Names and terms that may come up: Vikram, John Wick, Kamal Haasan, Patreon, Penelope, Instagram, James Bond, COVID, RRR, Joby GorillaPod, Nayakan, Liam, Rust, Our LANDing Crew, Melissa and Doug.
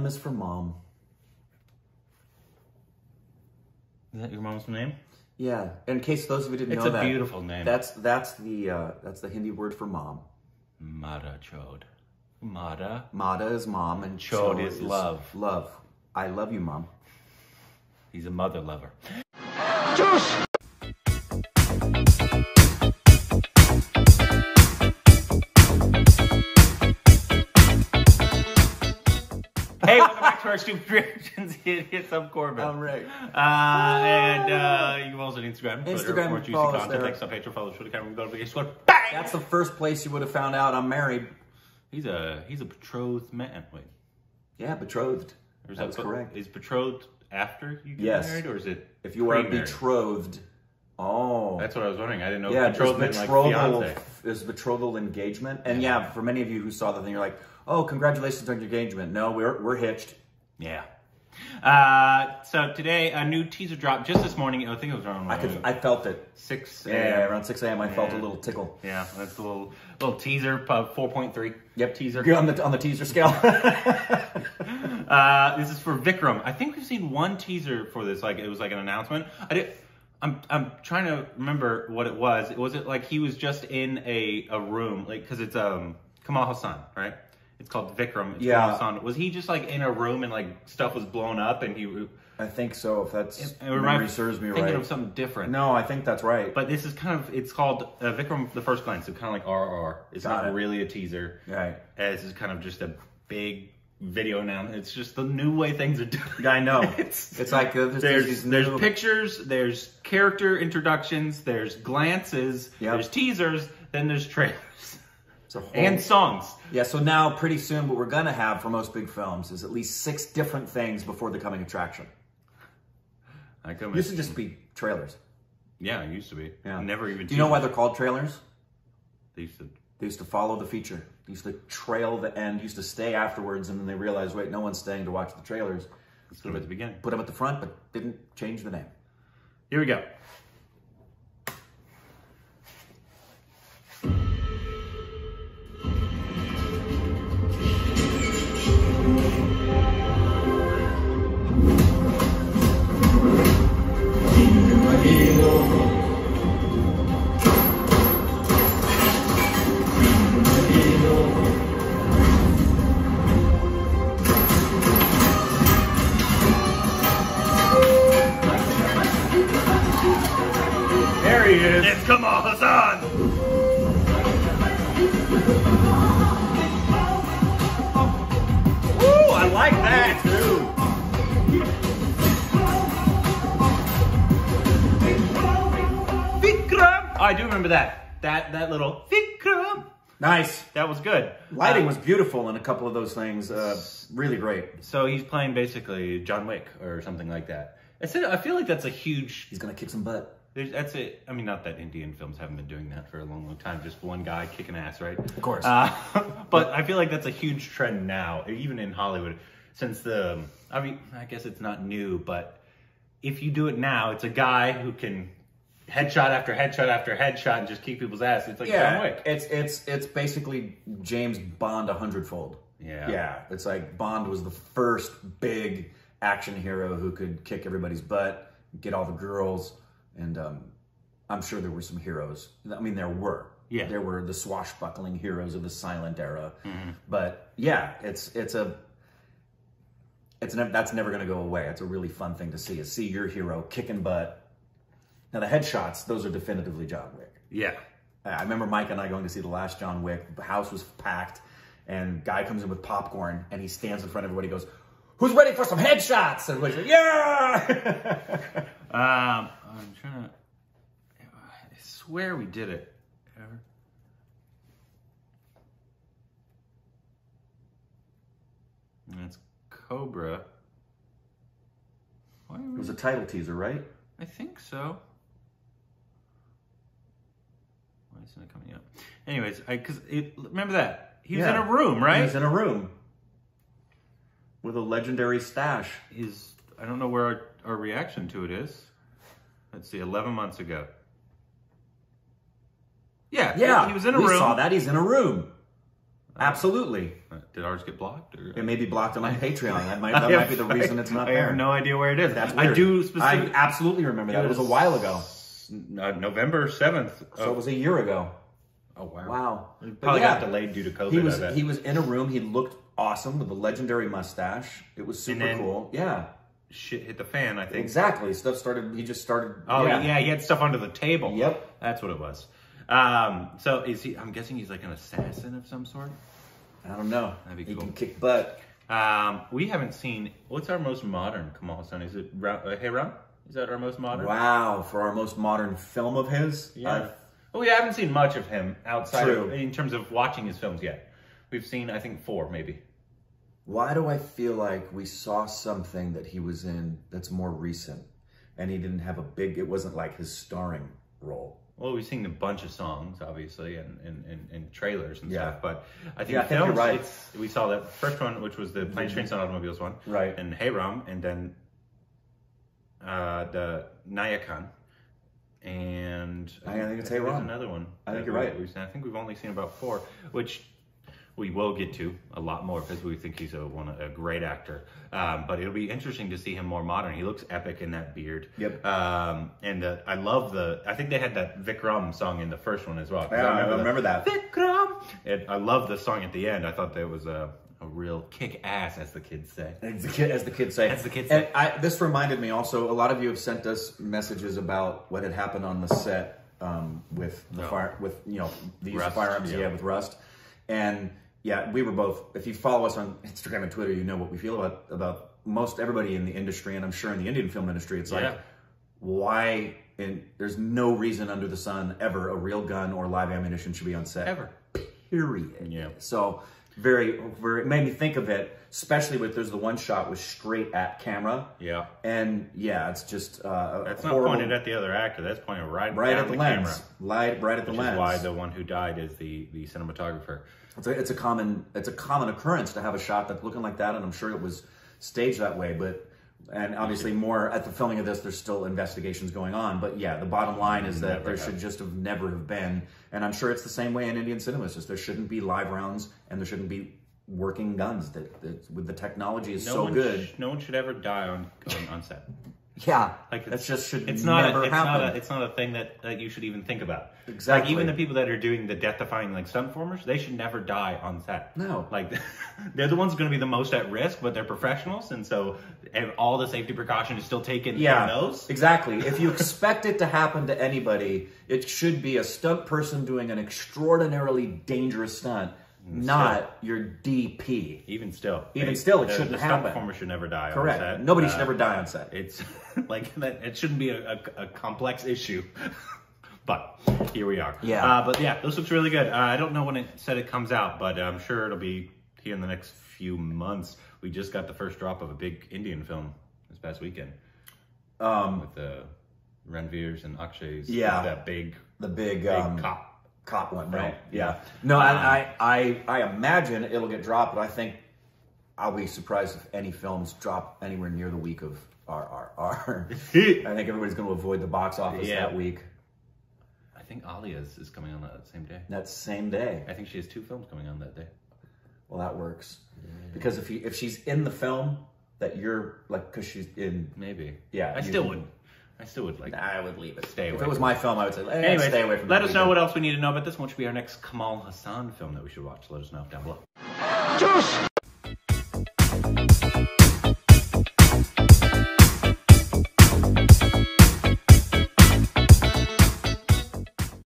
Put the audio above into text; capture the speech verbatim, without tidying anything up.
name is for mom. Is that your mom's name? Yeah. In case those of you didn't it's know that. It's a beautiful name. That's that's the uh, that's the Hindi word for mom. Mada chod. Mada. Mada is mom and chod, chod is, is love. Love. I love you, mom. He's a mother lover. Josh! Hey, welcome back to our stupid reactions. It's I'm Corbin. I'm Rick. Uh, and uh, you can follow us on Instagram. Twitter, Instagram. More juicy content. Thanks on Patreon. Follow us on the camera. Go to the Discord. Bang! That's the first place you would have found out I'm married. He's a he's a betrothed man. Wait. Yeah, betrothed. Or is that, that was correct. Is betrothed after you get yes. married, or is it? If you are betrothed. Oh. That's what I was wondering. I didn't know. Yeah, betrothed meant betrothal, like is betrothal engagement, and yeah. yeah, for many of you who saw the thing, you're like, oh, congratulations on your engagement. No, we're, we're hitched. Yeah. Uh, so today, a new teaser dropped just this morning. I think it was around... I, could, I felt it. six a m Yeah, yeah, around six a m I yeah. felt a little tickle. Yeah, that's a little little teaser, uh, four point three. Yep, teaser. Good on the, on the teaser scale. uh, this is for Vikram. I think we've seen one teaser for this. Like, it was like an announcement. I did... I'm I'm trying to remember what it was. Was it like he was just in a, a room? Like, because it's um Kamal Haasan, right? It's called Vikram. It's yeah. Haasan. Was he just like in a room and like stuff was blown up and he? I think so. If that's it, it memory serves me right. Thinking of something different. No, I think that's right. But this is kind of it's called uh, Vikram the First Glance. So kind of like R R R. It's Got not it. really a teaser. Right. This is kind of just a big video now. It's just the new way things are done. I know. it's, it's like uh, there's there's, these there's new... pictures, there's character introductions, there's glances, yep. there's teasers, then there's trailers. Whole... And songs. Yeah, so now pretty soon what we're going to have for most big films is at least six different things before the coming attraction. I come used in... to just be trailers. Yeah, it used to be. Yeah. Never even Do you know why they're called trailers? They used to... They used to follow the feature. They used to trail the end, used to stay afterwards, and then they realized, wait, no one's staying to watch the trailers. Let's put them at the beginning. Put them at the front, but didn't change the name. Here we go. It's Kamal Haasan! Woo! I like that too! Vikram! Oh, I do remember that. That that little Vikram! Nice. That was good. Lighting um, was beautiful in a couple of those things. Uh, really great. So he's playing basically John Wick or something like that. I said I feel like that's a huge... He's gonna kick some butt. There's, that's it. I mean, not that Indian films haven't been doing that for a long, long time. Just one guy kicking ass, right? Of course. Uh, but I feel like that's a huge trend now, even in Hollywood. Since the, I mean, I guess it's not new, but if you do it now, it's a guy who can headshot after headshot after headshot and just kick people's ass. It's like yeah, John Wick. It's it's it's basically James Bond a hundredfold. Yeah. Yeah. It's like Bond was the first big action hero who could kick everybody's butt, get all the girls. And um, I'm sure there were some heroes. I mean, there were. Yeah. There were the swashbuckling heroes of the silent era. Mm-hmm. But yeah, it's it's a it's ne that's never going to go away. It's a really fun thing to see. Is see your hero kicking butt. Now the headshots, those are definitively John Wick. Yeah. I remember Mike and I going to see the last John Wick. The house was packed, and guy comes in with popcorn, and he stands in front of everybody. And goes, "Who's ready for some headshots?" And everybody's like, "Yeah." um. I'm trying to, I swear we did it. Ever. And it's Cobra. Why it was a title teaser, right? I think so. Why isn't it coming up? Anyways, I, cause it, remember that. He was yeah. in a room, right? He was in a room. With a legendary stash. His, I don't know where our, our reaction to it is. Let's see, eleven months ago. Yeah, yeah, he was in a room. We saw that, he's in a room. Absolutely. Uh, did ours get blocked? Or? It may be blocked on my Patreon. That might, that have, might be the reason it's not I there. I have no idea where it is. That's weird. I do specifically. I absolutely remember that. It was, it was a while ago. Uh, November seventh. So oh. It was a year ago. Oh, wow. Wow. It probably yeah, got delayed due to COVID. He was, he was in a room. He looked awesome with a legendary mustache. It was super then, cool. Yeah. Shit hit the fan, I think. Exactly. Stuff started, he just started. Oh, yeah. yeah. He had stuff under the table. Yep. That's what it was. Um, so is he, I'm guessing he's like an assassin of some sort? I don't know. That'd be he cool. He can kick butt. Um, we haven't seen, what's our most modern Kamal Haasan? Is it uh, Hey Ram? Is that our most modern? Wow, for our most modern film of his? Yeah. Uh, well, we haven't seen much of him outside of, in terms of watching his films yet. We've seen, I think, four maybe. Why do I feel like we saw something that he was in that's more recent and he didn't have a big, it wasn't like his starring role? Well, we've seen a bunch of songs, obviously, and, and, and, and trailers and yeah. stuff, but I think, yeah, I think films, you're right. It's, we saw that first one, which was the Planes, Trains, and Automobiles one, right? And Hey Ram, and then uh, the Nayakan, and I, I think, think it's Hey Ram. Another one. I think you're right. We've seen, I think we've only seen about four, which we will get to a lot more because we think he's a, one, a great actor. Um, but it'll be interesting to see him more modern. He looks epic in that beard. Yep. Um, and the, I love the, I think they had that Vikram song in the first one as well. Yeah, I, I remember, remember that. Vikram! And I love the song at the end. I thought that was a, a real kick ass, as the kids say. As the, kid, as the kids say. As the kids say. And I, this reminded me also, a lot of you have sent us messages about what had happened on the set um, with the no. fire, with, you know, these Rust, firearms, yeah, with Rust. And yeah, we were both, if you follow us on Instagram and Twitter, you know what we feel about, about most everybody in the industry, and I'm sure in the Indian film industry, it's yeah. like, why, and there's no reason under the sun ever a real gun or live ammunition should be on set. Ever. Period. Yeah. So, very, very, it made me think of it, especially with, there's the one shot was straight at camera. Yeah. And yeah, it's just uh, that's horrible. Not pointed at the other actor, that's pointed right, right at the, the lens. Light, right at the Which lens. Is why the one who died is the, the cinematographer. It's a, it's a common it's a common occurrence to have a shot that's looking like that, and I'm sure it was staged that way. But and obviously more at the filming of this, there's still investigations going on. But yeah, the bottom line is that there should just have never have been. And I'm sure it's the same way in Indian cinemas. Just there shouldn't be live rounds, and there shouldn't be working guns. That, that with the technology is so good. No one should ever die on on, on set. Yeah, like that just should it's not never a, it's happen. Not a, it's not a thing that, that you should even think about. Exactly. Like even the people that are doing the death-defying like stuntformers, they should never die on set. No. Like they're the ones going to be the most at risk, but they're professionals, and so and all the safety precaution is still taken yeah, from those. Exactly. If you expect it to happen to anybody, it should be a stunt person doing an extraordinarily dangerous stunt. Even not still. Your D P. Even still. Even they, still, it the, shouldn't the happen. The stunt performer should never die Correct. on set. Nobody uh, should ever die on set. It's like, that, it shouldn't be a, a, a complex issue. But here we are. Yeah. Uh, but yeah, this looks really good. Uh, I don't know when it said it comes out, but I'm sure it'll be here in the next few months. We just got the first drop of a big Indian film this past weekend. Um, With the Ranveers and Akshays. Yeah. That big, the big, big um, cop. Cop one, right? Yeah. No, um, I, I I imagine it'll get dropped, but I think I'll be surprised if any films drop anywhere near the week of R R R. I think everybody's going to avoid the box office yeah. that week. I think Alia is, is coming on that same day. That same day. I think she has two films coming on that day. Well, that works. Yeah. Because if you, if she's in the film that you're, like, because she's in... Maybe. Yeah. I still wouldn't. I still would like. Nah, I would leave it. Stay away. If it was my film, I would say, hey, anyways, stay away from it. Let us know what else we need to know about this. What should be our next Kamal Haasan film that we should watch? Let us know down below. Juice!